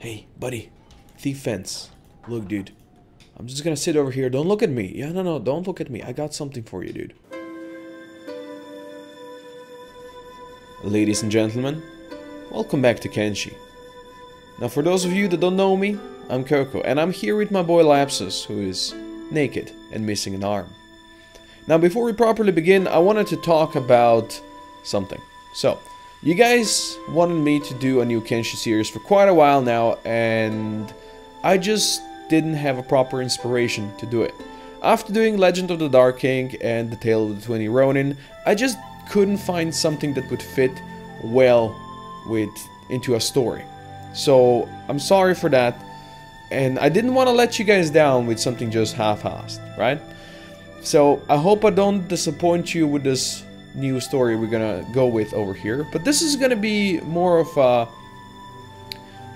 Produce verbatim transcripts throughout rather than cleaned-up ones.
Hey, buddy. Thief Fence. Look, dude. I'm just gonna sit over here. Don't look at me. Yeah, no, no. Don't look at me. I got something for you, dude. Ladies and gentlemen, welcome back to Kenshi. Now, for those of you that don't know me, I'm Koko, and I'm here with my boy Lapsus, who is naked and missing an arm. Now, before we properly begin, I wanted to talk about something. So, you guys wanted me to do a new Kenshi series for quite a while now, and I just didn't have a proper inspiration to do it. After doing Legend of the Dark King and The Tale of the Twin Ronin, I just couldn't find something that would fit well with into a story. So I'm sorry for that, and I didn't want to let you guys down with something just half-assed, right? So I hope I don't disappoint you with this new story we're gonna go with over here, but this is gonna be more of a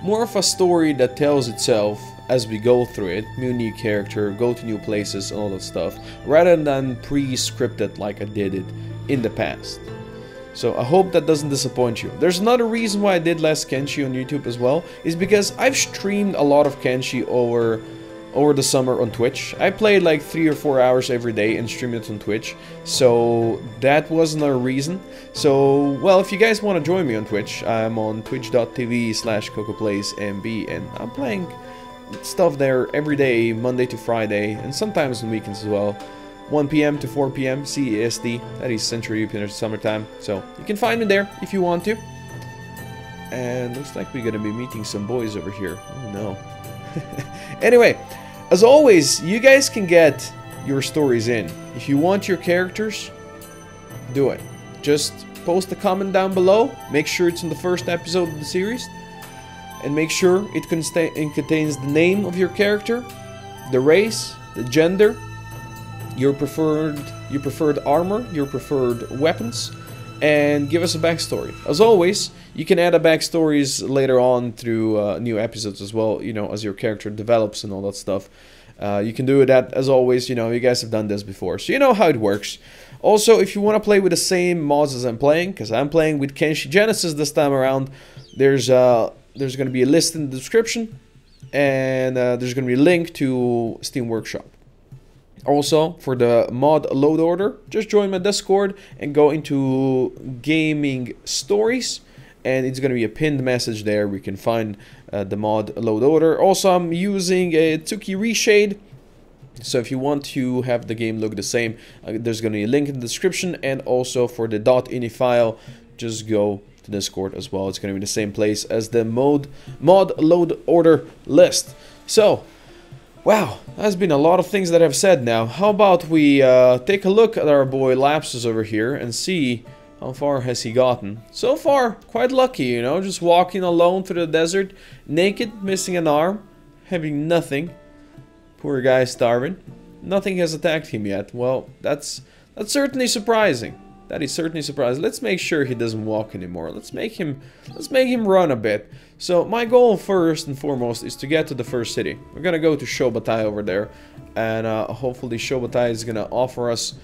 more of a story that tells itself as we go through it, new new character, go to new places and all that stuff, rather than pre-scripted like I did it in the past. So I hope that doesn't disappoint you. There's another reason why I did less Kenshi on YouTube as well, is because I've streamed a lot of Kenshi over over the summer on Twitch. I played like three or four hours every day and streamed it on Twitch, so that was another reason. So, well, if you guys want to join me on Twitch, I'm on twitch dot t v slash Koko Plays M B, and I'm playing stuff there every day, Monday to Friday, and sometimes on weekends as well. one p m to four p m C E S T, that is Central European Summertime, so you can find me there if you want to. And looks like we're gonna be meeting some boys over here. Oh no. Anyway, as always, you guys can get your stories in. If you want your characters, do it. Just post a comment down below, make sure it's in the first episode of the series, and make sure it contains the name of your character, the race, the gender, your preferred your preferred armor, your preferred weapons, and give us a backstory. As always, you can add a backstories later on through uh, new episodes as well, you know, as your character develops and all that stuff. Uh, you can do that, as always, you know, you guys have done this before, so you know how it works. Also, if you want to play with the same mods as I'm playing, because I'm playing with Kenshi Genesis this time around, there's, uh, there's going to be a list in the description, and uh, there's going to be a link to Steam Workshop. Also, for the mod load order, just join my Discord and go into gaming stories, and it's going to be a pinned message there. We can find uh, the mod load order. Also, I'm using a Tsuki Reshade, so if you want to have the game look the same, uh, there's going to be a link in the description. And also for the .ini file, just go to Discord as well. It's going to be the same place as the mod mod load order list. So, wow, that's been a lot of things that I've said now. How about we uh, take a look at our boy Lapsus over here and see how far has he gotten. So far, quite lucky, you know, just walking alone through the desert, naked, missing an arm, having nothing. Poor guy starving. Nothing has attacked him yet. Well, that's that's certainly surprising. That is certainly surprising. Let's make sure he doesn't walk anymore. Let's make him let's make him run a bit. So my goal first and foremost is to get to the first city. We're gonna go to Shobatai over there, and uh, hopefully Shobatai is gonna offer us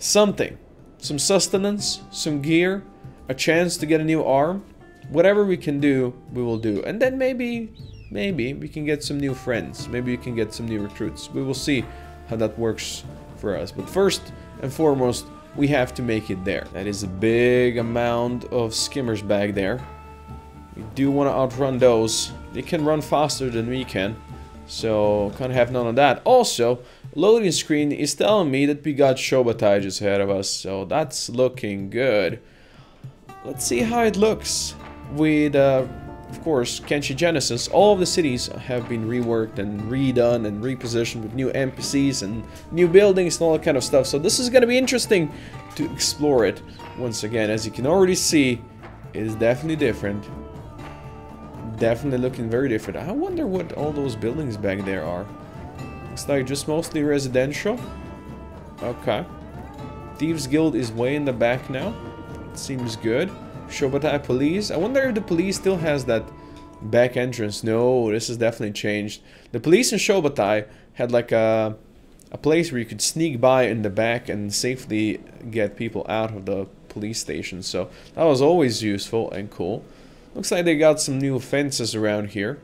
something, some sustenance, some gear, a chance to get a new arm. Whatever we can do, we will do. And then maybe, maybe we can get some new friends. Maybe we can get some new recruits. We will see how that works for us. But first and foremost, we have to make it there. That is a big amount of skimmers back there. We do want to outrun those. They can run faster than we can, so can't have none of that. Also, loading screen is telling me that we got Shobatai just ahead of us, so that's looking good. Let's see how it looks with, uh, of course, Kenshi Genesis. All of the cities have been reworked and redone and repositioned with new N P Cs and new buildings and all that kind of stuff, so this is going to be interesting to explore it once again. As you can already see, it is definitely different. Definitely looking very different. I wonder what all those buildings back there are. Looks like just mostly residential. Okay. Thieves' Guild is way in the back now. That seems good. Shobatai Police. I wonder if the police still has that back entrance. No, this has definitely changed. The police in Shobatai had like a, a place where you could sneak by in the back and safely get people out of the police station. So that was always useful and cool. Looks like they got some new fences around here.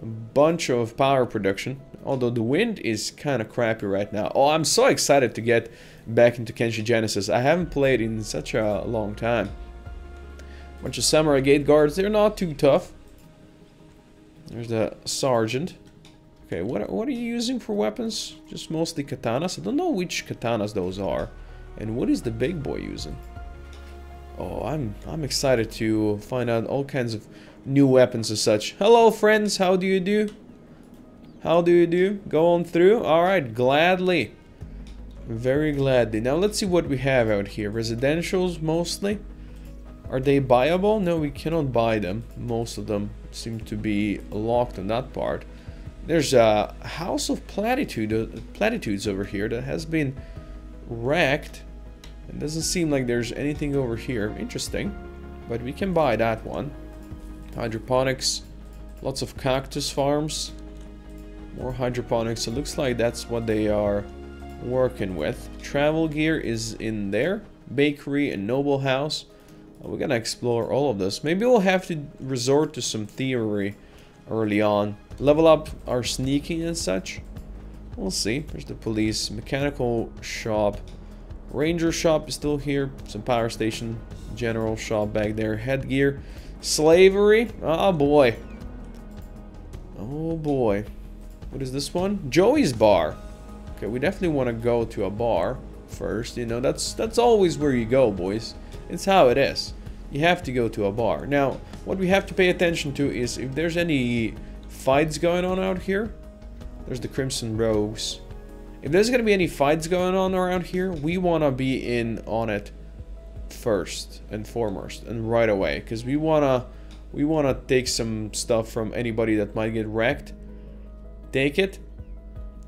A bunch of power production. Although the wind is kind of crappy right now. Oh, I'm so excited to get back into Kenshi Genesis. I haven't played in such a long time. Bunch of samurai gate guards. They're not too tough. There's the sergeant. Okay, what, what are you using for weapons? Just mostly katanas. I don't know which katanas those are. And what is the big boy using? Oh, I'm, I'm excited to find out all kinds of new weapons and such. Hello, friends. How do you do? How do you do? Go on through. Alright, gladly. Very gladly. Now, let's see what we have out here. Residentials, mostly. Are they buyable? No, we cannot buy them. Most of them seem to be locked on that part. There's a House of Platitude, uh, Platitudes over here that has been wrecked. It doesn't seem like there's anything over here. Interesting. But we can buy that one. Hydroponics. Lots of cactus farms. More hydroponics. It looks like that's what they are working with. Travel gear is in there. Bakery and noble house. We're gonna explore all of this. Maybe we'll have to resort to some theory early on. Level up our sneaking and such. We'll see. There's the police. Mechanical shop. Ranger shop is still here. Some power station. General shop back there. Headgear. Slavery. Oh boy. Oh boy. What is this one? Joey's bar. Okay, we definitely want to go to a bar first. You know, that's that's always where you go, boys. It's how it is. You have to go to a bar. Now, what we have to pay attention to is if there's any fights going on out here. There's the Crimson Rogues. If there's going to be any fights going on around here, we want to be in on it first and foremost and right away, because we want to we want to take some stuff from anybody that might get wrecked. Take it.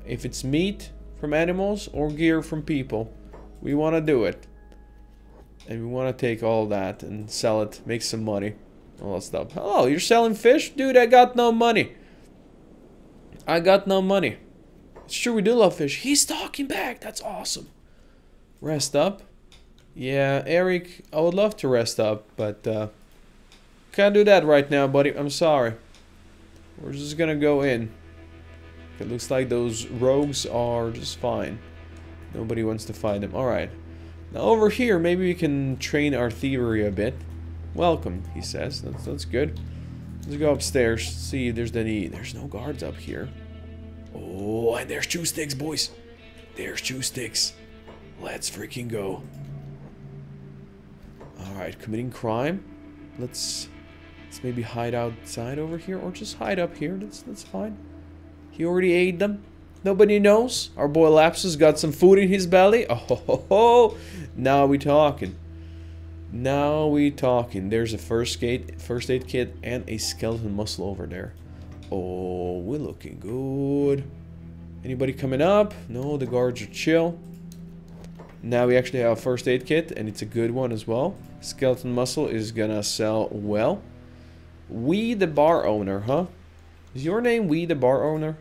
If it's meat from animals or gear from people, we want to do it. And we want to take all that and sell it, make some money, all that stuff. Hello, you're selling fish? Dude, I got no money. I got no money. It's true, we do love fish. He's talking back. That's awesome. Rest up. Yeah, Eric, I would love to rest up, but uh, can't do that right now, buddy. I'm sorry. We're just going to go in. It looks like those rogues are just fine. Nobody wants to fight them. All right. Now over here, maybe we can train our thievery a bit. Welcome, he says. That's, that's good. Let's go upstairs, see if there's any... There's no guards up here. Oh, and there's two sticks, boys. There's two sticks. Let's freaking go. Alright, committing crime. Let's... Let's maybe hide outside over here, or just hide up here. That's, that's fine. He already ate them. Nobody knows. Our boy Lapsus got some food in his belly. Oh, ho, ho, ho. Now we talking. Now we talking. There's a first aid, first aid kit and a skeleton muscle over there. Oh, we're looking good. Anybody coming up? No, the guards are chill. Now we actually have a first aid kit and it's a good one as well. Skeleton muscle is gonna sell well. We the bar owner, huh? Is your name We the bar owner?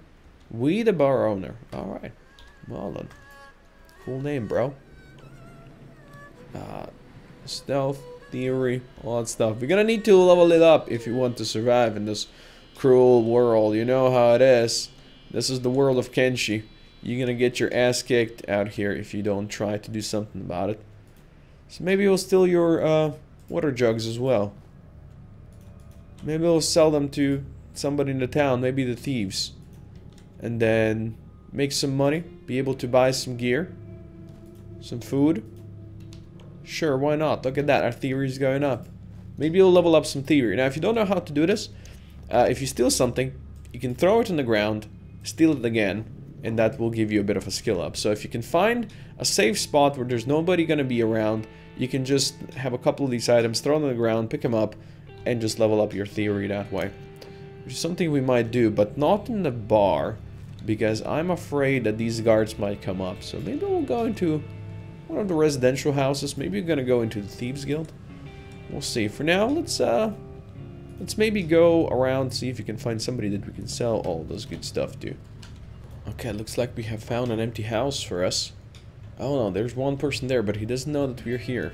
We the bar owner. Alright. Well done. Cool name, bro. Uh, stealth, theory, all that stuff. We're gonna need to level it up if you want to survive in this cruel world. You know how it is. This is the world of Kenshi. You're gonna get your ass kicked out here if you don't try to do something about it. So maybe we'll steal your uh, water jugs as well. Maybe we'll sell them to somebody in the town. Maybe the thieves. And then make some money, be able to buy some gear, some food. Sure, why not? Look at that, our theory is going up. Maybe we'll level up some theory. Now, if you don't know how to do this, uh, if you steal something, you can throw it on the ground, steal it again, and that will give you a bit of a skill up. So if you can find a safe spot where there's nobody going to be around, you can just have a couple of these items, throw them on the ground, pick them up, and just level up your theory that way. Which is something we might do, but not in the bar. Because I'm afraid that these guards might come up. So maybe we'll go into one of the residential houses. Maybe we're gonna go into the Thieves' Guild. We'll see. For now, let's uh, let's maybe go around, see if we can find somebody that we can sell all those good stuff to. Okay, looks like we have found an empty house for us. Oh no, there's one person there, but he doesn't know that we're here.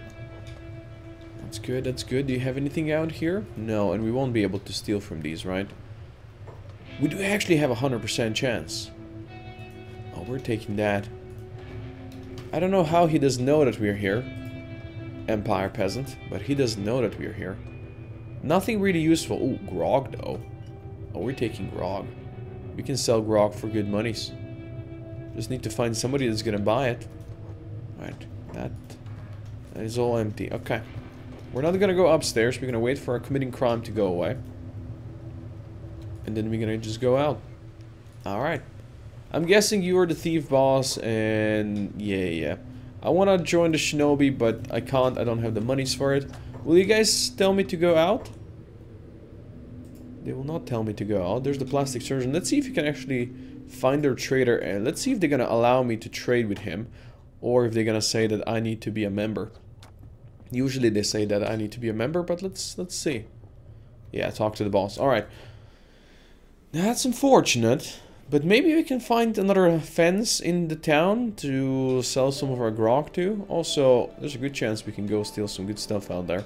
That's good, that's good. Do you have anything out here? No, and we won't be able to steal from these, right? We do actually have a one hundred percent chance. Oh, we're taking that. I don't know how he doesn't know that we're here. Empire peasant, but he doesn't know that we're here. Nothing really useful. Ooh, grog though. Oh, we're taking grog. We can sell grog for good monies. Just need to find somebody that's gonna buy it. Right, that, that is all empty. Okay. We're not gonna go upstairs. We're gonna wait for our committing crime to go away. And then we're gonna just go out. Alright. I'm guessing you are the thief boss, and yeah, yeah. I wanna join the shinobi, but I can't. I don't have the monies for it. Will you guys tell me to go out? They will not tell me to go out. There's the plastic surgeon. Let's see if you can actually find their trader, and let's see if they're gonna allow me to trade with him, or if they're gonna say that I need to be a member. Usually they say that I need to be a member, but let's let's see. Yeah, talk to the boss. All right. That's unfortunate, but maybe we can find another fence in the town to sell some of our grog to. Also, there's a good chance we can go steal some good stuff out there.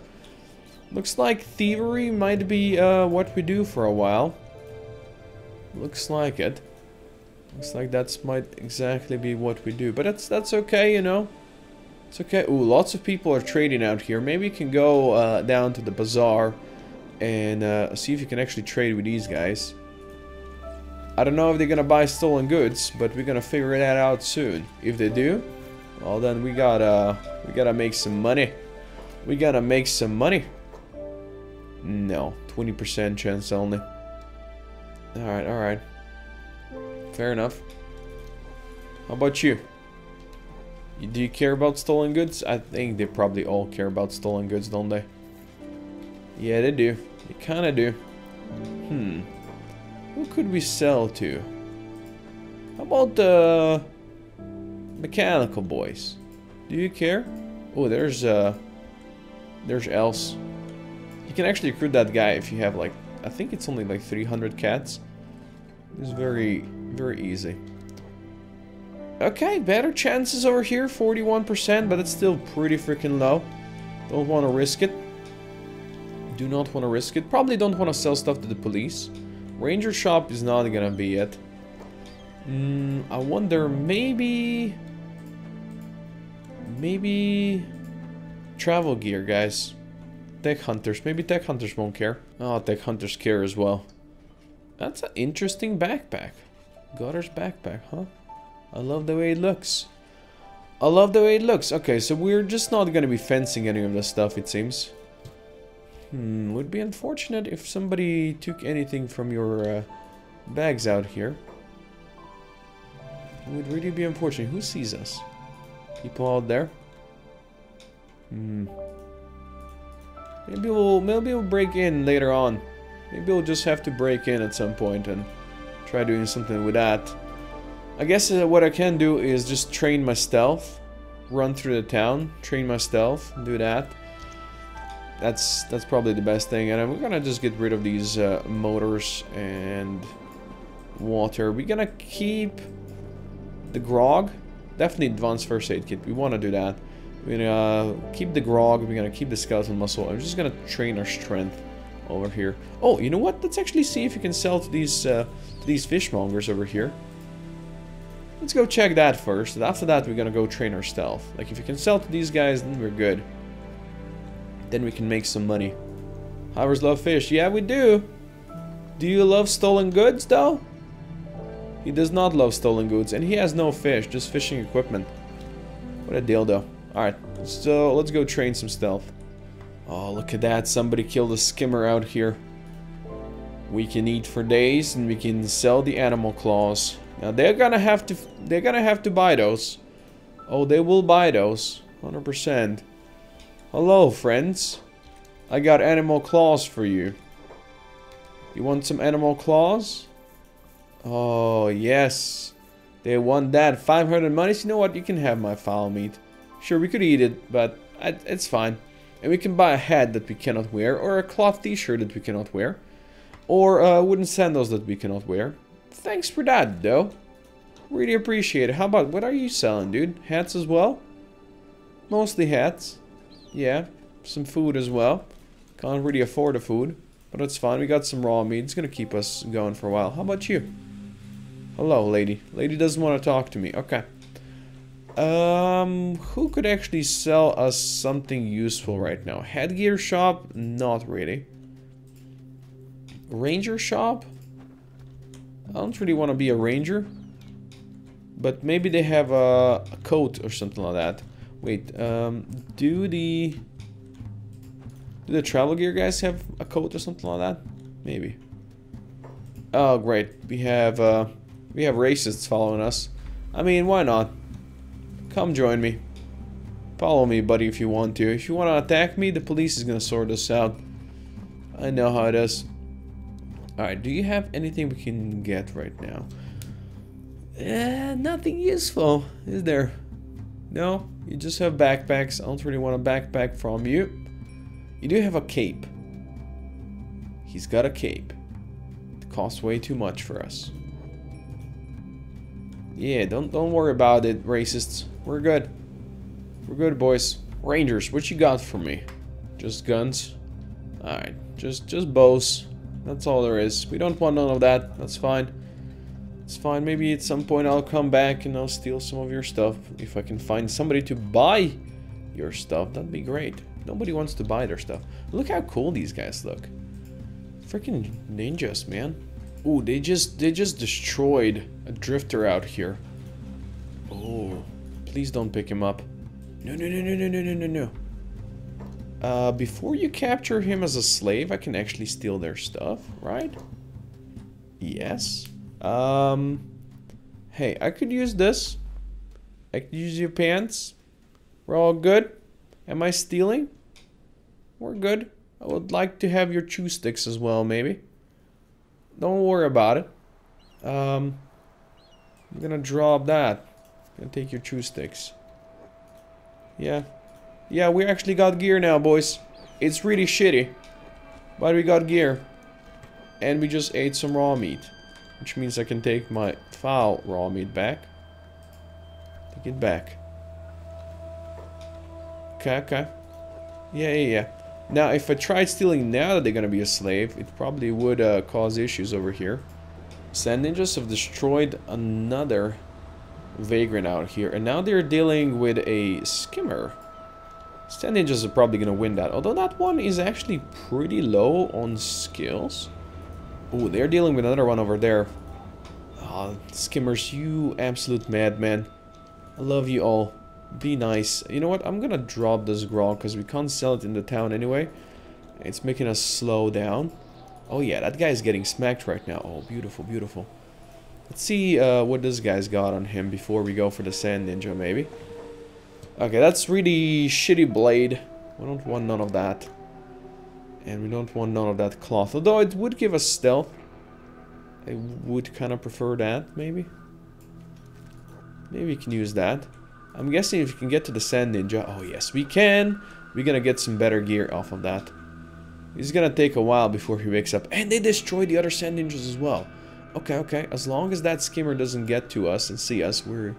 Looks like thievery might be uh, what we do for a while. Looks like it. Looks like that's might exactly be what we do, but that's that's okay, you know. It's okay. Ooh, lots of people are trading out here. Maybe we can go uh, down to the bazaar and uh, see if you can actually trade with these guys. I don't know if they're gonna buy stolen goods, but we're gonna figure that out soon. If they do, well then we gotta we gotta make some money. We gotta make some money. No, twenty percent chance only. Alright, alright. Fair enough. How about you? Do you care about stolen goods? I think they probably all care about stolen goods, don't they? Yeah, they do. They kinda do. Hmm. Who could we sell to? How about the mechanical boys? Do you care? Oh, there's uh, there's Else. You can actually recruit that guy if you have like, I think it's only like three hundred cats. It's very, very easy. Okay, better chances over here, forty-one percent, but it's still pretty freaking low. Don't want to risk it. Do not want to risk it. Probably don't want to sell stuff to the police. Ranger shop is not gonna be it. Mm, I wonder, maybe... Maybe... Travel gear, guys. Tech hunters. Maybe tech hunters won't care. Oh, tech hunters care as well. That's an interesting backpack. Gutter's backpack, huh? I love the way it looks. I love the way it looks. Okay, so we're just not gonna be fencing any of this stuff, it seems. Hmm, would be unfortunate if somebody took anything from your uh, bags out here. It would really be unfortunate. Who sees us? People out there? Hmm. Maybe we'll, maybe we'll break in later on. Maybe we'll just have to break in at some point and try doing something with that. I guess uh, what I can do is just train my stealth. Run through the town, train my stealth, do that. That's that's probably the best thing, and we're gonna just get rid of these uh, motors and water. We're gonna keep the grog, definitely advanced first aid kit. We want to do that. We're gonna keep the grog. We're gonna keep the skeleton muscle. I'm just gonna train our strength over here. Oh, you know what? Let's actually see if you can sell to these uh, to these fishmongers over here. Let's go check that first. And after that, we're gonna go train our stealth. Like if you can sell to these guys, then we're good. Then we can make some money. Hivers love fish. Yeah, we do. Do you love stolen goods, though? He does not love stolen goods, and he has no fish, just fishing equipment. What a deal, though. Alright, so let's go train some stealth. Oh, look at that. Somebody killed a skimmer out here. We can eat for days, and we can sell the animal claws. Now, they're gonna have to, they're gonna have to buy those. Oh, they will buy those. one hundred percent. Hello, friends. I got animal claws for you. You want some animal claws? Oh, yes. They want that. five hundred monies. You know what? You can have my fowl meat. Sure, we could eat it, but I, it's fine. And we can buy a hat that we cannot wear, or a cloth t-shirt that we cannot wear, or uh, wooden sandals that we cannot wear. Thanks for that, though. Really appreciate it. How about, what are you selling, dude? Hats as well? Mostly hats. Yeah, some food as well. Can't really afford a food, but it's fine. We got some raw meat. It's gonna keep us going for a while. How about you? Hello, lady. Lady doesn't want to talk to me. Okay. Um, who could actually sell us something useful right now? Headgear shop? Not really. Ranger shop? I don't really want to be a ranger. But maybe they have a, a coat or something like that. Wait, um, do the... Do the travel gear guys have a coat or something like that? Maybe. Oh, great. We have, uh, we have racists following us. I mean, why not? Come join me. Follow me, buddy, if you want to. If you want to attack me, the police is going to sort us out. I know how it is. Alright, do you have anything we can get right now? Eh, nothing useful, is there? No, you just have backpacks. I don't really want a backpack from you. You do have a cape. He's got a cape. It costs way too much for us. Yeah, don't don't worry about it, racists. We're good. We're good, boys. Rangers, what you got for me? Just guns? Alright, just just bows. That's all there is. We don't want none of that. That's fine. It's fine. Maybe at some point I'll come back and I'll steal some of your stuff. If I can find somebody to buy your stuff, that'd be great. Nobody wants to buy their stuff. Look how cool these guys look. Freaking ninjas, man. Ooh, they just they just destroyed a drifter out here. Oh, please don't pick him up. No, no, no, no, no, no, no, no. Uh, before you capture him as a slave, I can actually steal their stuff, right? Yes. Um, hey, I could use this. I could use your pants. We're all good. Am I stealing? We're good. I would like to have your chew sticks as well, maybe. Don't worry about it. Um, I'm gonna drop that. I'm gonna take your chew sticks. Yeah. Yeah, we actually got gear now, boys. It's really shitty. But we got gear. And we just ate some raw meat. Which means I can take my foul raw meat back. Take it back. Okay, okay. Yeah, yeah, yeah. Now, if I tried stealing now that they're gonna be a slave, it probably would uh, cause issues over here. Sand ninjas have destroyed another vagrant out here. And now they're dealing with a skimmer. Sand ninjas are probably gonna win that. Although that one is actually pretty low on skills. Ooh, they're dealing with another one over there. Oh, skimmers, you absolute madman. I love you all. Be nice. You know what? I'm gonna drop this grog because we can't sell it in the town anyway. It's making us slow down. Oh yeah, that guy's getting smacked right now. Oh, beautiful, beautiful. Let's see uh, what this guy's got on him before we go for the sand ninja, maybe. Okay, that's really shitty blade. We don't want none of that. And we don't want none of that cloth. Although it would give us stealth. I would kind of prefer that, maybe. Maybe we can use that. I'm guessing if we can get to the sand ninja. Oh, yes, we can. We're gonna get some better gear off of that. It's gonna take a while before he wakes up. And they destroyed the other sand ninjas as well. Okay, okay. As long as that skimmer doesn't get to us and see us, we're...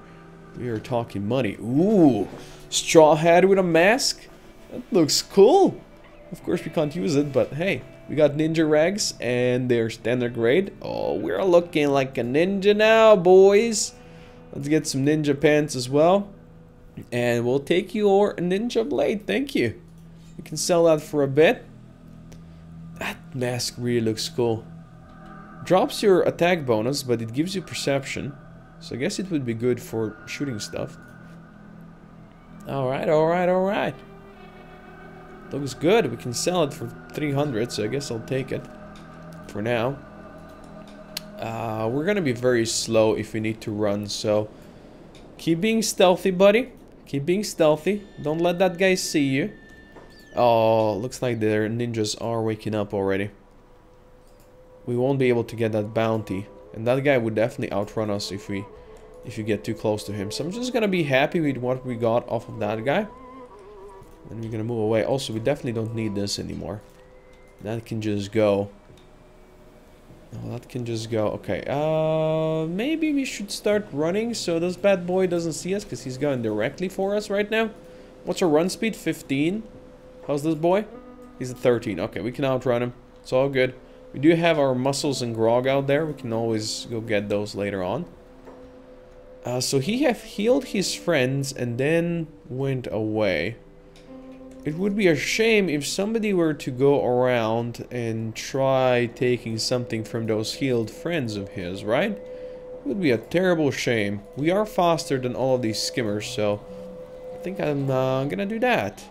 We are talking money. Ooh! Straw hat with a mask? That looks cool! Of course we can't use it, but hey. We got ninja rags and they're standard grade. Oh, we're looking like a ninja now, boys! Let's get some ninja pants as well. And we'll take your ninja blade, thank you. We can sell that for a bit. That mask really looks cool. Drops your attack bonus, but it gives you perception. So I guess it would be good for shooting stuff. Alright, alright, alright. Looks good. We can sell it for three hundred, so I guess I'll take it. For now. Uh, we're gonna be very slow if we need to run, so... Keep being stealthy, buddy. Keep being stealthy. Don't let that guy see you. Oh, looks like their ninjas are waking up already. We won't be able to get that bounty. And that guy would definitely outrun us if we if you get too close to him. So I'm just gonna be happy with what we got off of that guy. And we're gonna move away. Also, we definitely don't need this anymore. That can just go. Oh, that can just go. Okay. Uh, maybe we should start running so this bad boy doesn't see us because he's going directly for us right now. What's our run speed? fifteen. How's this boy? He's a thirteen. Okay, we can outrun him. It's all good. We do have our mussels and grog out there. We can always go get those later on. Uh, so he have healed his friends and then went away. It would be a shame if somebody were to go around and try taking something from those healed friends of his, right? It would be a terrible shame. We are faster than all of these skimmers, so I think I'm uh, gonna do that.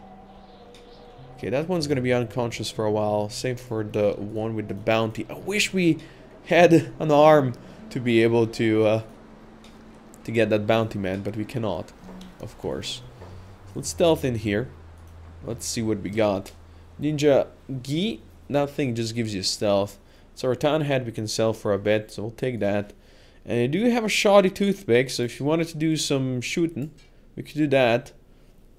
Okay, that one's gonna be unconscious for a while, same for the one with the bounty. I wish we had an arm to be able to uh, to get that bounty man, but we cannot, of course. Let's stealth in here. Let's see what we got. Ninja Gi, that thing just gives you stealth. So our town head we can sell for a bit, so we'll take that. And I do have a shoddy toothpick, so if you wanted to do some shooting, we could do that.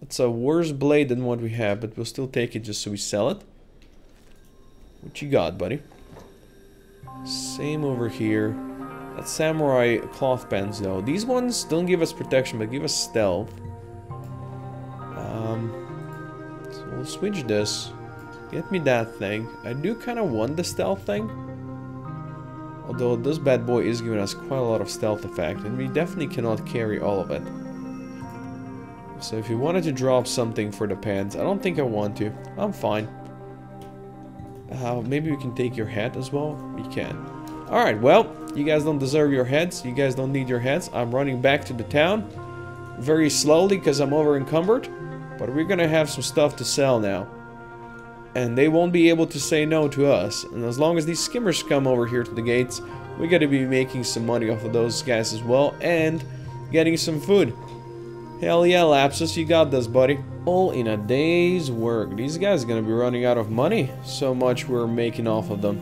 It's a worse blade than what we have, but we'll still take it just so we sell it. What you got, buddy? Same over here. That's samurai cloth pens, though. These ones don't give us protection, but give us stealth. Um... We'll switch this. Get me that thing. I do kind of want the stealth thing. Although this bad boy is giving us quite a lot of stealth effect. And we definitely cannot carry all of it. So if you wanted to drop something for the pants, I don't think I want to. I'm fine. Uh, maybe we can take your head as well. We can. Alright, well. You guys don't deserve your heads. You guys don't need your heads. I'm running back to the town. Very slowly because I'm over encumbered. But we're gonna have some stuff to sell now. And they won't be able to say no to us. And as long as these skimmers come over here to the gates, we gotta be making some money off of those guys as well. And getting some food. Hell yeah, Lapsus, you got this, buddy. All in a day's work. These guys are gonna be running out of money. So much we're making off of them.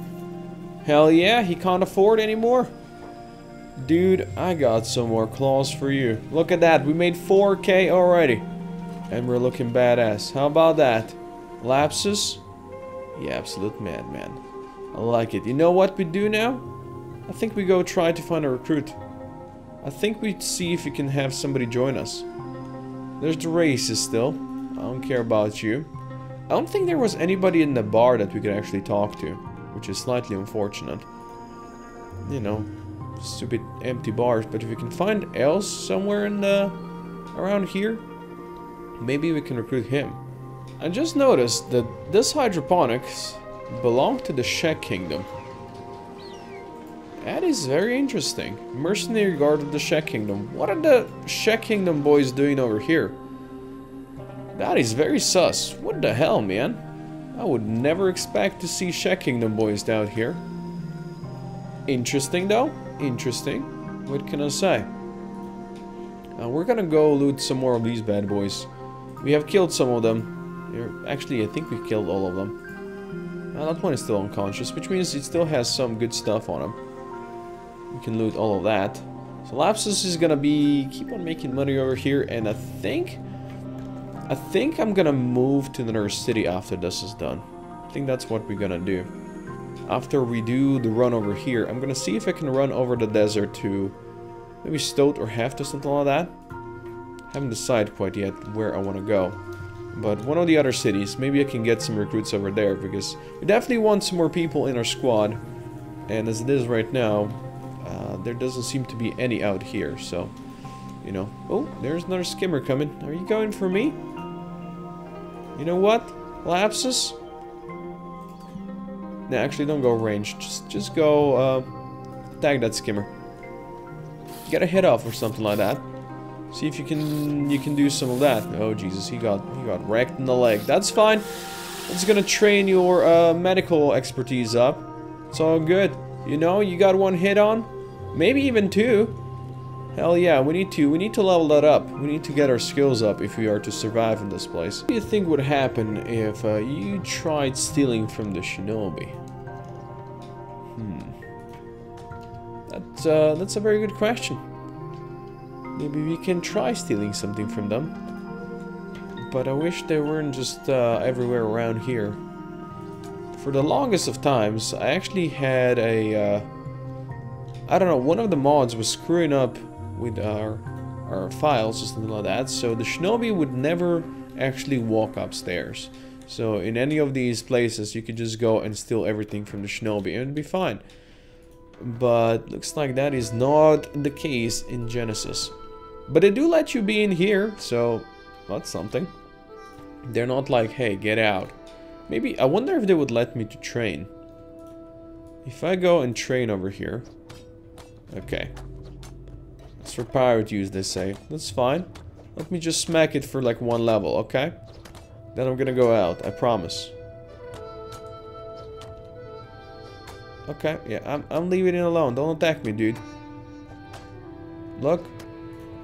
Hell yeah, he can't afford anymore. Dude, I got some more claws for you. Look at that, we made four K already. And we're looking badass. How about that? Lapsus? Yeah, absolute madman. I like it. You know what we do now? I think we go try to find a recruit. I think we see if we can have somebody join us. There's the races still. I don't care about you. I don't think there was anybody in the bar that we could actually talk to. Which is slightly unfortunate. You know, stupid empty bars. But if we can find else somewhere in the... around here... maybe we can recruit him. I just noticed that this hydroponics belong to the Shek Kingdom. That is very interesting. Mercenary Guard of the Shek Kingdom. What are the Shek Kingdom boys doing over here? That is very sus. What the hell, man? I would never expect to see Shek Kingdom boys down here. Interesting, though. Interesting. What can I say? Uh, we're gonna go loot some more of these bad boys. We have killed some of them. Actually, I think we killed all of them. Uh, that one is still unconscious, which means it still has some good stuff on him. We can loot all of that. So Lapsus is gonna be... keep on making money over here, and I think... I think I'm gonna move to another city after this is done. I think that's what we're gonna do. After we do the run over here, I'm gonna see if I can run over the desert to... maybe Stoat or Heft or something like that. Haven't decided quite yet where I want to go. But one of the other cities, maybe I can get some recruits over there, because we definitely want some more people in our squad. And as it is right now, uh, there doesn't seem to be any out here, so... you know. Oh, there's another skimmer coming. Are you going for me? You know what? Lapsus? No, actually don't go range. Just, just go uh, tag that skimmer. Get a head off or something like that. See if you can you can do some of that. Oh Jesus, he got he got wrecked in the leg. That's fine. It's gonna train your uh, medical expertise up. It's all good. You know, you got one hit on, maybe even two. Hell yeah, we need to we need to level that up. We need to get our skills up if we are to survive in this place. What do you think would happen if uh, you tried stealing from the shinobi? Hmm. Uh, that's a very good question. Maybe we can try stealing something from them. But I wish they weren't just uh, everywhere around here. For the longest of times, I actually had a... Uh, I don't know, one of the mods was screwing up with our, our files or something like that. So the shinobi would never actually walk upstairs. So in any of these places you could just go and steal everything from the shinobi and it'd be fine. But looks like that is not the case in Genesis. But they do let you be in here, so that's something. They're not like, hey, get out. Maybe, I wonder if they would let me to train. If I go and train over here. Okay. It's for pirate use, they say. That's fine. Let me just smack it for like one level, okay? Then I'm gonna go out, I promise. Okay, yeah, I'm, I'm leaving it alone. Don't attack me, dude. Look.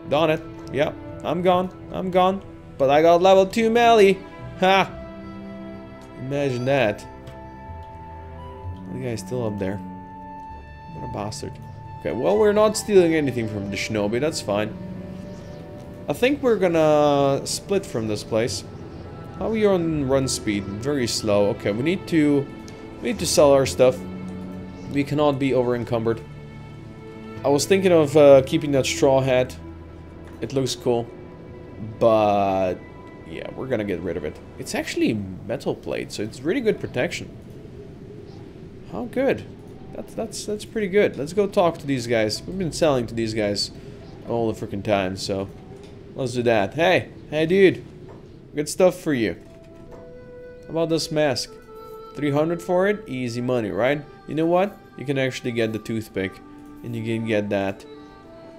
Done it. Yeah, I'm gone. I'm gone. But I got level two melee. Ha! Imagine that. The guy's still up there. What a bastard. Okay, well, we're not stealing anything from the shinobi. That's fine. I think we're gonna split from this place. How are we on run speed? Very slow. Okay, we need to... We need to sell our stuff. We cannot be over encumbered. I was thinking of uh, keeping that straw hat. It looks cool. But yeah, we're gonna get rid of it. It's actually metal plate, so it's really good protection. How good. That's that's that's pretty good. Let's go talk to these guys. We've been selling to these guys all the freaking time, so let's do that. Hey, hey dude. Good stuff for you. How about this mask? three hundred for it? Easy money, right? You know what? You can actually get the toothpick, and you can get that.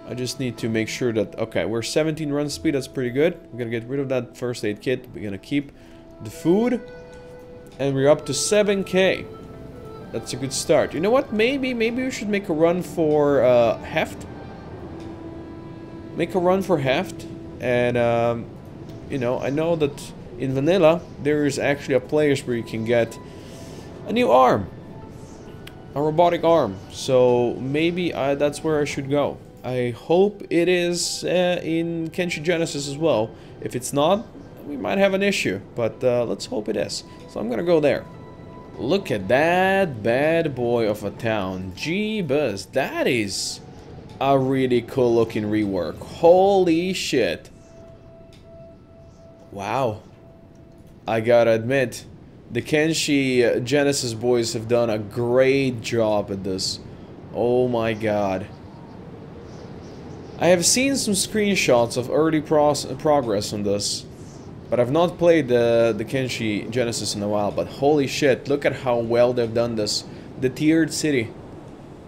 I just need to make sure that... Okay, we're seventeen run speed, that's pretty good. We're gonna get rid of that first aid kit. We're gonna keep the food. And we're up to seven K. That's a good start. You know what? Maybe, maybe we should make a run for uh, Heft. Make a run for Heft. And, um, you know, I know that in Vanilla, there is actually a place where you can get a new arm. A robotic arm, so maybe I, that's where I should go. I hope it is uh, in Kenshi Genesis as well. If it's not, we might have an issue, but uh, let's hope it is. So I'm gonna go there. Look at that bad boy of a town. Jeebus, that is a really cool looking rework. Holy shit. Wow. I gotta admit, the Kenshi Genesis boys have done a great job at this. Oh my god. I have seen some screenshots of early progress on this, but I've not played the, the Kenshi Genesis in a while, but holy shit, look at how well they've done this. The tiered city.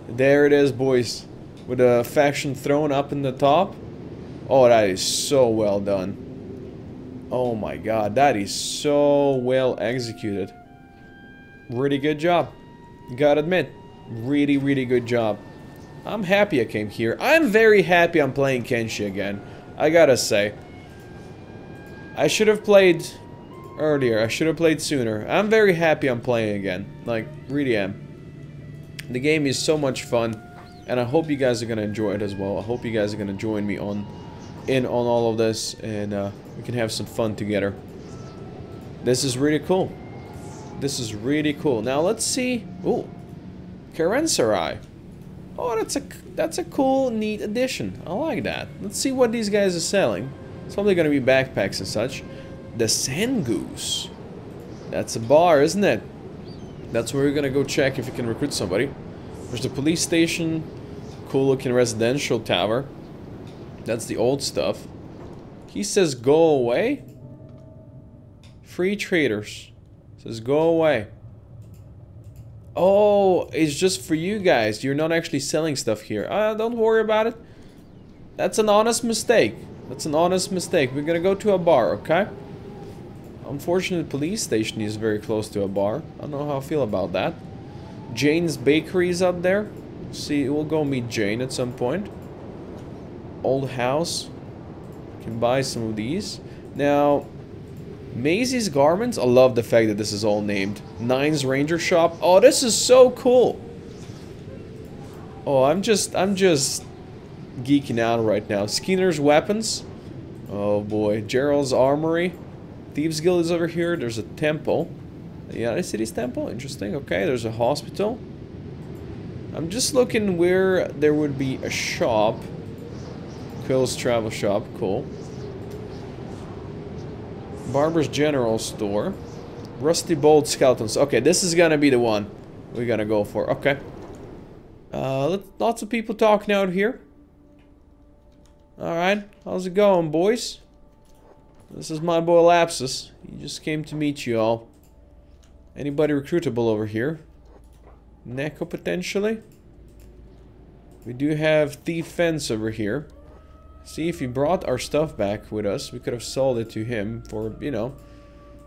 There it is, boys. With a faction thrown up in the top. Oh, that is so well done. Oh my god, that is so well executed. Really good job. Gotta admit, really, really good job. I'm happy I came here. I'm very happy I'm playing Kenshi again. I gotta say. I should have played earlier. I should have played sooner. I'm very happy I'm playing again. Like, really am. The game is so much fun. And I hope you guys are gonna enjoy it as well. I hope you guys are gonna join me on... in on all of this, and uh, we can have some fun together. This is really cool. This is really cool. Now let's see. Ooh, Karensarai. Oh, that's a that's a cool, neat addition. I like that. Let's see what these guys are selling. It's probably gonna be backpacks and such. The Sand Goose. That's a bar, isn't it? That's where we're gonna go check if we can recruit somebody. There's the police station. Cool-looking residential tower. That's the old stuff. He says go away. Free traders. Says go away. Oh, it's just for you guys. You're not actually selling stuff here. Uh, don't worry about it. That's an honest mistake. That's an honest mistake. We're gonna go to a bar, okay? Unfortunately, police station is very close to a bar. I don't know how I feel about that. Jane's Bakery is up there. See, we'll go meet Jane at some point. Old house. Can buy some of these. Now, Maisie's garments. I love the fact that this is all named. Nine's ranger shop. Oh, this is so cool. Oh, I'm just, I'm just geeking out right now. Skinner's weapons. Oh boy, Gerald's armory. Thieves' Guild is over here. There's a temple. The United Cities temple. Interesting. Okay, there's a hospital. I'm just looking where there would be a shop. Quill's travel shop, cool. Barber's General Store. Rusty Bolt skeletons. Okay, this is gonna be the one we're gonna go for. Okay. Uh, lots of people talking out here. Alright, how's it going, boys? This is my boy Lapsus. He just came to meet you all. Anybody recruitable over here? Neko, potentially? We do have Thief Fence over here. See, if he brought our stuff back with us, we could have sold it to him for, you know,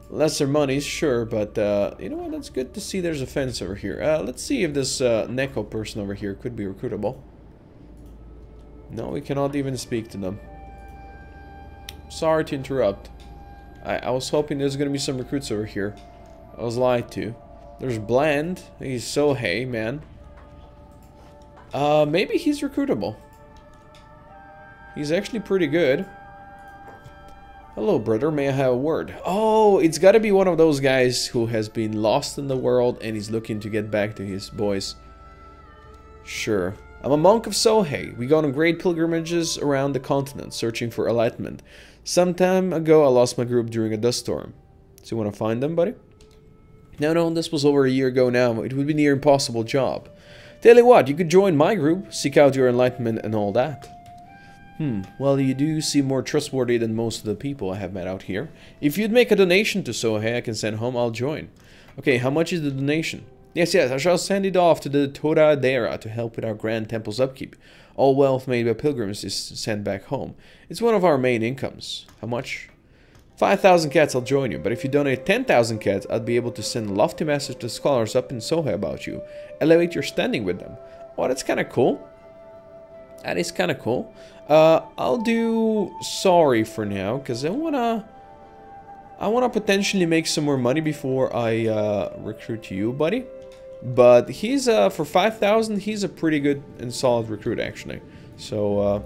lesser monies, sure, but, uh, you know what, that's good to see there's a fence over here. Uh, let's see if this, uh, Neko person over here could be recruitable. No, we cannot even speak to them. Sorry to interrupt. I, I was hoping there's gonna be some recruits over here. I was lied to. There's Bland. He's Sohei, man. Uh, maybe he's recruitable. He's actually pretty good. Hello, brother. May I have a word? Oh, it's gotta be one of those guys who has been lost in the world and he's looking to get back to his boys. Sure. I'm a monk of Sohei. We go on great pilgrimages around the continent, searching for enlightenment. Some time ago, I lost my group during a dust storm. So you want to find them, buddy? No, no, this was over a year ago now. It would be a near impossible job. Tell you what, you could join my group, seek out your enlightenment and all that. Hmm, well, you do seem more trustworthy than most of the people I have met out here. If you'd make a donation to Sohei I can send home, I'll join. Okay, how much is the donation? Yes, yes, I shall send it off to the Toradera to help with our grand temple's upkeep. All wealth made by pilgrims is sent back home. It's one of our main incomes. How much? five thousand cats, I'll join you, but if you donate ten thousand cats, I'd be able to send a lofty message to scholars up in Sohei about you. Elevate your standing with them. Oh, that's kind of cool. That is kind of cool. Uh, I'll do sorry for now, because I want to... I want to potentially make some more money before I uh, recruit you, buddy. But he's, uh, for five thousand, he's a pretty good and solid recruit, actually. So, uh,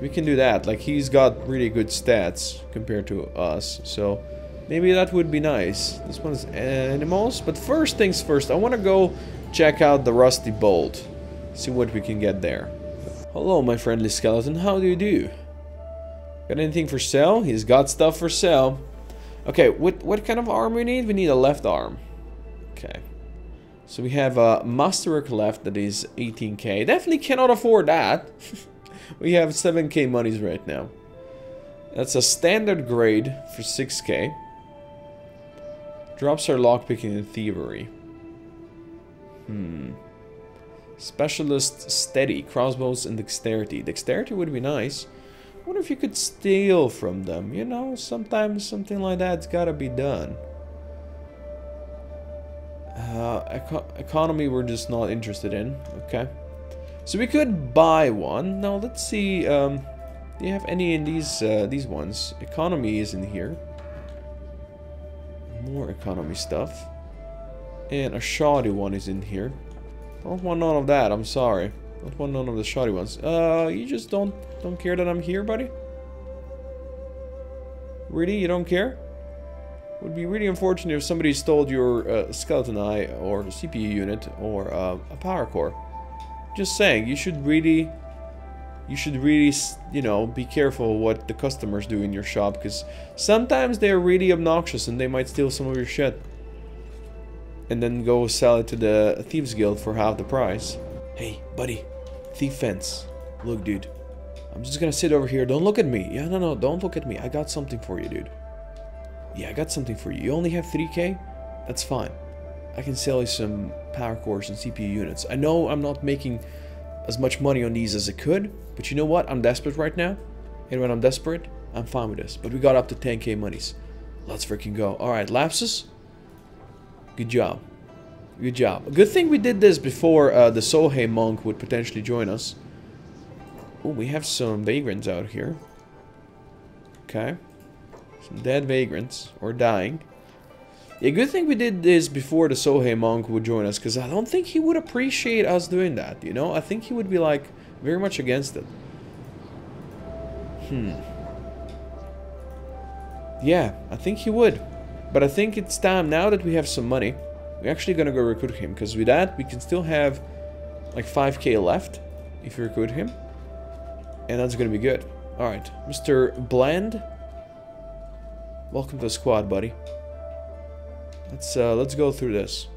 we can do that. Like, he's got really good stats compared to us. So, maybe that would be nice. This one is animals. But first things first, I want to go check out the Rusty Bolt. See what we can get there. Hello, my friendly skeleton. How do you do? Got anything for sale? He's got stuff for sale. Okay, what, what kind of arm we need? We need a left arm. Okay. So we have a masterwork left that is eighteen K. Definitely cannot afford that. We have seven K monies right now. That's a standard grade for six K. Drops are lockpicking and thievery. Hmm. Specialist steady. Crossbows and dexterity. Dexterity would be nice. I wonder if you could steal from them. You know, sometimes something like that's gotta be done. Uh, eco economy we're just not interested in. Okay. So we could buy one. Now let's see. Um, do you have any in these uh, these ones? Economy is in here. More economy stuff. And a shoddy one is in here. Don't want none of that. I'm sorry. Don't want none of the shoddy ones. Uh, you just don't don't care that I'm here, buddy. Really, you don't care? Would be really unfortunate if somebody stole your uh, skeleton eye or the C P U unit or uh, a power core. Just saying, you should really, you should really, you know, be careful what the customers do in your shop because sometimes they're really obnoxious and they might steal some of your shit and then go sell it to the Thieves' Guild for half the price. Hey, buddy, Thief Fence. Look, dude, I'm just gonna sit over here. Don't look at me. Yeah, no, no, don't look at me. I got something for you, dude. Yeah, I got something for you. You only have three K? That's fine. I can sell you some power cores and C P U units. I know I'm not making as much money on these as I could, but you know what? I'm desperate right now, and when I'm desperate, I'm fine with this. But we got up to ten K monies. Let's freaking go. All right, Lapsus. Good job. Good job. Good thing we did this before uh, the Sohei monk would potentially join us. Oh, we have some vagrants out here. Okay. Some dead vagrants, or dying. Yeah, good thing we did this before the Sohei monk would join us, because I don't think he would appreciate us doing that, you know? I think he would be, like, very much against it. Hmm. Yeah, I think he would. But I think it's time, now that we have some money, we're actually gonna go recruit him, because with that, we can still have, like, five K left, if we recruit him. And that's gonna be good. Alright, Mister Bland... Welcome to the squad, buddy. Let's uh, let's go through this.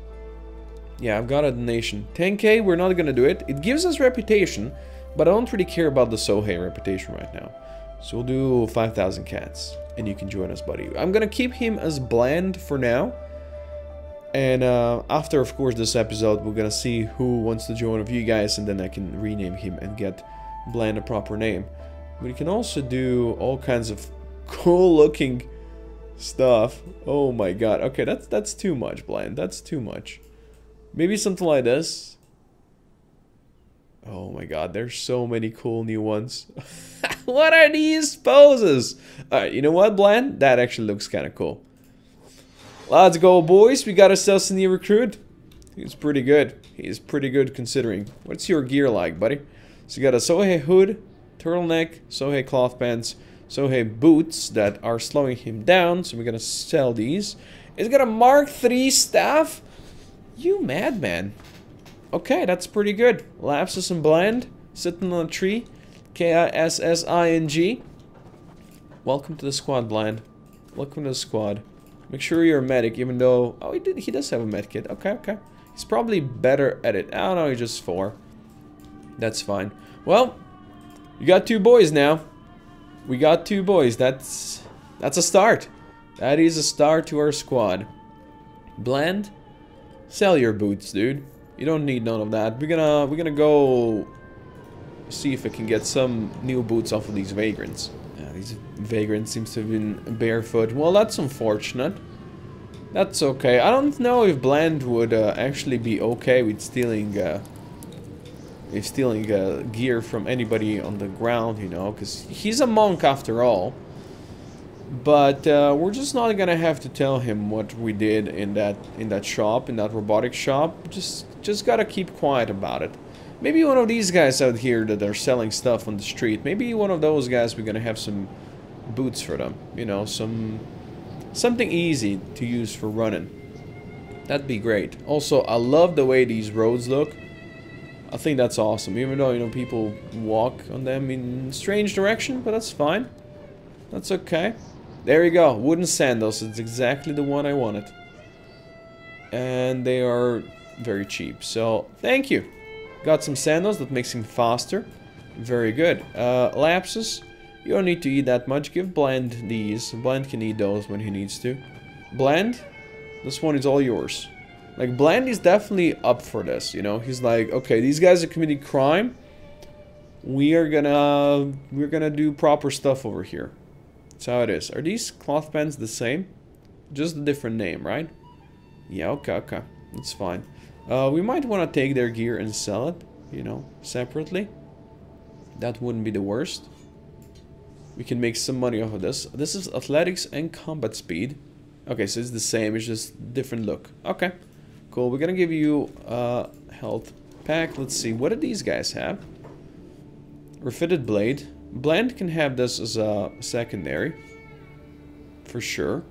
Yeah, I've got a donation. ten K, we're not gonna do it. It gives us reputation, but I don't really care about the Sohei reputation right now. So we'll do five thousand cats, and you can join us, buddy. I'm gonna keep him as Bland for now. And uh, after, of course, this episode, we're gonna see who wants to join of you guys, and then I can rename him and get Bland a proper name. We can also do all kinds of cool-looking stuff. Oh my god. Okay, that's that's too much, Bland. That's too much. Maybe something like this. Oh my god, there's so many cool new ones. What are these poses? Alright, you know what, Bland? That actually looks kind of cool. Let's go, boys. We got ourselves a new recruit. He's pretty good. He's pretty good considering. What's your gear like, buddy? So you got a Sohei hood, turtleneck, Sohei cloth pants, Sohei boots that are slowing him down. So we're gonna sell these. He's got a Mark three staff. You madman. Okay, that's pretty good. Lapsus and Bland, sitting on a tree. K I S S I N G. Welcome to the squad, Bland. Welcome to the squad. Make sure you're a medic, even though... Oh, he, did, he does have a med kit. Okay, okay. He's probably better at it. Oh, no, he's just four. That's fine. Well, you got two boys now. We got two boys. That's... That's a start. That is a start to our squad. Bland, sell your boots, dude. You don't need none of that. We're gonna... We're gonna go... See if I can get some new boots off of these vagrants. Yeah, these vagrants seems to have been barefoot. Well, that's unfortunate. That's okay. I don't know if Bland would uh, actually be okay with stealing, uh, if stealing uh, gear from anybody on the ground, you know, because he's a monk after all. But uh, we're just not gonna have to tell him what we did in that in that shop, in that robotic shop. Just just gotta keep quiet about it. Maybe one of these guys out here that are selling stuff on the street, maybe one of those guys, we're gonna have some boots for them. You know, some... something easy to use for running. That'd be great. Also, I love the way these roads look. I think that's awesome, even though, you know, people walk on them in strange direction, but that's fine. That's okay. There you go, wooden sandals. It's exactly the one I wanted. And they are very cheap, so thank you. Got some sandals, that makes him faster. Very good. Uh, Lapsus, you don't need to eat that much. Give Bland these. Bland can eat those when he needs to. Bland, this one is all yours. Like, Bland is definitely up for this, you know? He's like, okay, these guys are committing crime. We are gonna... We're gonna do proper stuff over here. That's how it is. Are these cloth pants the same? Just a different name, right? Yeah, okay, okay. That's fine. Uh, we might want to take their gear and sell it, you know, separately. That wouldn't be the worst. We can make some money off of this. This is athletics and combat speed. Okay, so it's the same, it's just different look. Okay, cool. We're gonna give you a uh, health pack. Let's see, what do these guys have? Refitted blade. Bland can have this as a secondary, for sure.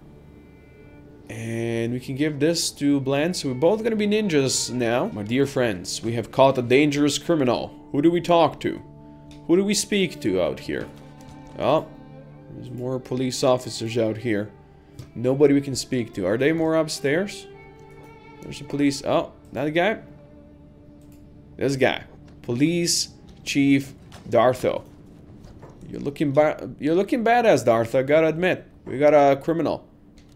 And we can give this to Bland, so we're both gonna be ninjas now. My dear friends, we have caught a dangerous criminal. Who do we talk to? Who do we speak to out here? Oh, there's more police officers out here. Nobody we can speak to. Are they more upstairs? There's the police. Oh, that guy? This guy. Police Chief Dartho. You're looking, ba you're looking badass, Dartho, gotta admit. We got a criminal.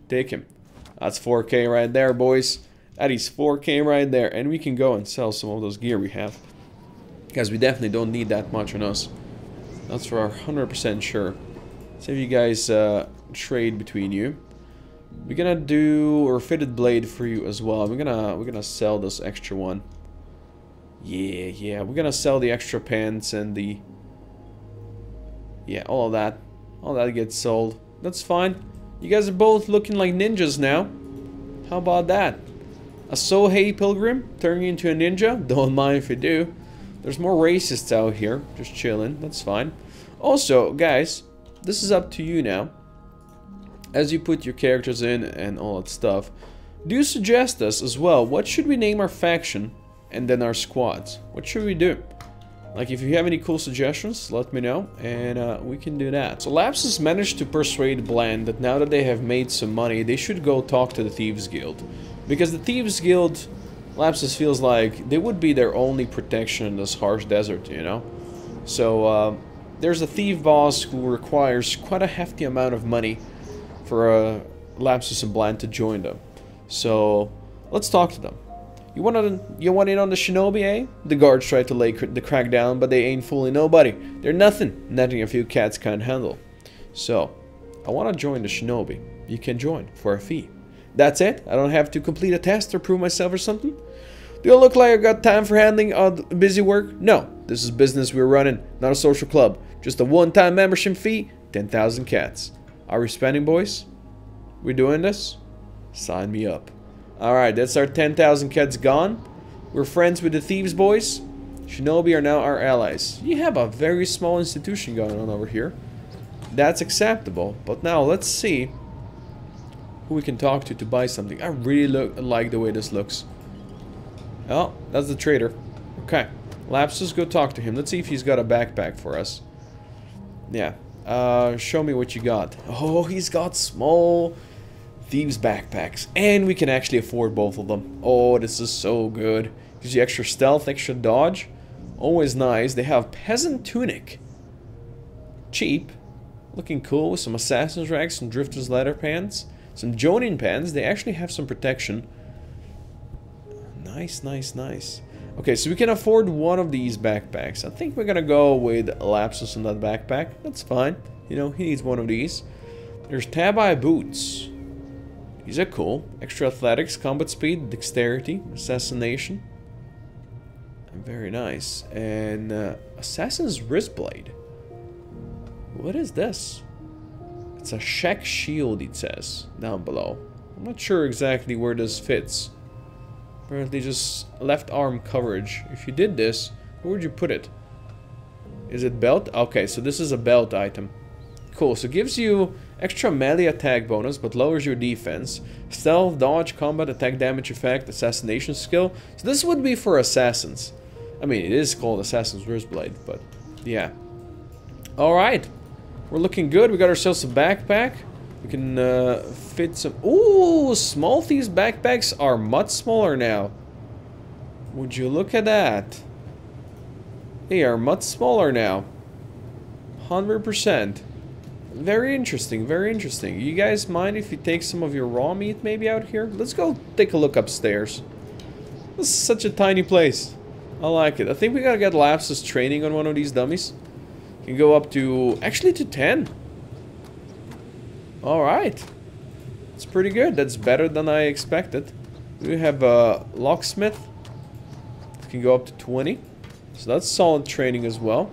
Take him. That's four K right there, boys. That is four K right there. And we can go and sell some of those gear we have. Because we definitely don't need that much on us. That's for one hundred percent sure. So if you guys uh, trade between you. We're gonna do a fitted blade for you as well. We're gonna, we're gonna sell this extra one. Yeah, yeah. We're gonna sell the extra pants and the... Yeah, all of that. All that gets sold. That's fine. You guys are both looking like ninjas now. How about that? A Sohei pilgrim turning into a ninja? Don't mind if you do. There's more racists out here. Just chilling. That's fine. Also, guys, this is up to you now. As you put your characters in and all that stuff, do suggest us as well. What should we name our faction and then our squads? What should we do? Like, if you have any cool suggestions, let me know, and uh, we can do that. So Lapsus managed to persuade Bland that now that they have made some money, they should go talk to the Thieves' Guild. Because the Thieves' Guild, Lapsus feels like, they would be their only protection in this harsh desert, you know? So, uh, there's a thief boss who requires quite a hefty amount of money for uh, Lapsus and Bland to join them. So, let's talk to them. You want to, you want in on the shinobi, eh? The guards tried to lay cr the crack down, but they ain't fooling nobody. They're nothing. Nothing a few cats can't handle. So, I want to join the shinobi. You can join for a fee. That's it? I don't have to complete a test or prove myself or something? Do I look like I got time for handling odd busy work? No. This is business we're running, not a social club. Just a one-time membership fee, ten thousand cats. Are we spending, boys? We doing this? Sign me up. Alright, that's our ten thousand cats gone. We're friends with the thieves, boys. Shinobi are now our allies. You have a very small institution going on over here. That's acceptable. But now, let's see who we can talk to to buy something. I really look, like the way this looks. Oh, that's the trader. Okay. Lapsus, go talk to him. Let's see if he's got a backpack for us. Yeah. Uh, show me what you got. Oh, he's got small thieves backpacks, and we can actually afford both of them. Oh, this is so good. Gives you extra stealth, extra dodge. Always nice. They have peasant tunic. Cheap. Looking cool with some assassin's rags, some drifter's leather pants, some jonin pants. They actually have some protection. Nice, nice, nice. Okay, so we can afford one of these backpacks. I think we're gonna go with Lapsus on that backpack. That's fine. You know, he needs one of these. There's Tabai boots. These are cool. Extra athletics, combat speed, dexterity, assassination. Very nice. And uh, assassin's wristblade. What is this? It's a shack shield, it says, down below. I'm not sure exactly where this fits. Apparently just left arm coverage. If you did this, where would you put it? Is it belt? Okay, so this is a belt item. Cool, so gives you extra melee attack bonus, but lowers your defense. Stealth, dodge, combat, attack damage effect, assassination skill. So this would be for assassins. I mean, it is called Assassin's Wristblade, but yeah. Alright, we're looking good. We got ourselves a backpack. We can uh, fit some... Ooh, small thieves backpacks are much smaller now. Would you look at that? They are much smaller now. one hundred percent. Very interesting, very interesting. You guys mind if you take some of your raw meat maybe out here? Let's go take a look upstairs. This is such a tiny place. I like it. I think we gotta get Lapsus training on one of these dummies. You can go up to... Actually to ten. Alright, it's pretty good. That's better than I expected. We have a locksmith. It can go up to twenty. So that's solid training as well.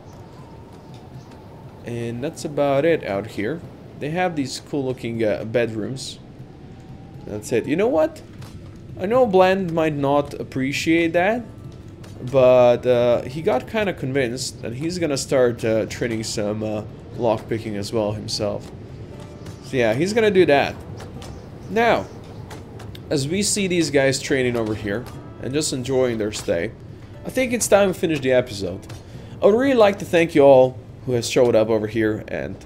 And that's about it out here. They have these cool looking uh, bedrooms. That's it. You know what? I know Bland might not appreciate that. But uh, he got kind of convinced that he's gonna start uh, training some uh, lockpicking as well himself. Yeah, he's gonna do that. Now, as we see these guys training over here and just enjoying their stay, I think it's time to finish the episode. I would really like to thank you all who has showed up over here and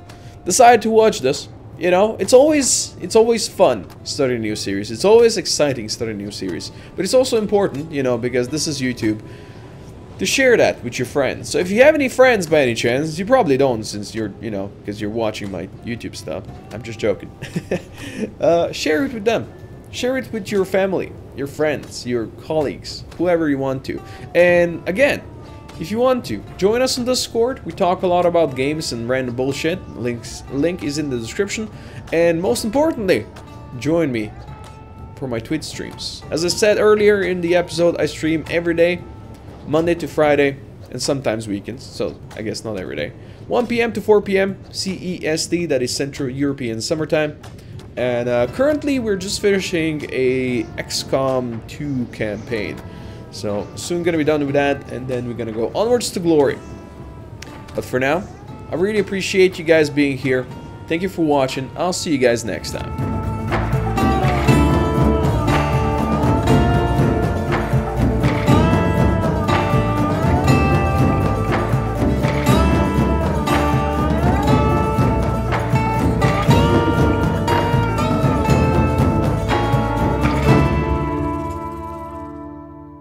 decided to watch this. You know, it's always it's always fun starting a new series. It's always exciting starting a new series. But it's also important, you know, because this is YouTube, to share that with your friends. So if you have any friends by any chance, you probably don't, since you're, you know, because you're watching my YouTube stuff. I'm just joking. uh, share it with them. Share it with your family, your friends, your colleagues, whoever you want to. And again, if you want to, join us on Discord. We talk a lot about games and random bullshit. Links, link is in the description. And most importantly, join me for my Twitch streams. As I said earlier in the episode, I stream every day. Monday to Friday, and sometimes weekends, so I guess not every day. one p m to four p m C E S T, that is Central European Summertime. And uh, currently we're just finishing a X COM two campaign. So soon gonna be done with that, and then we're gonna go onwards to glory. But for now, I really appreciate you guys being here. Thank you for watching. I'll see you guys next time.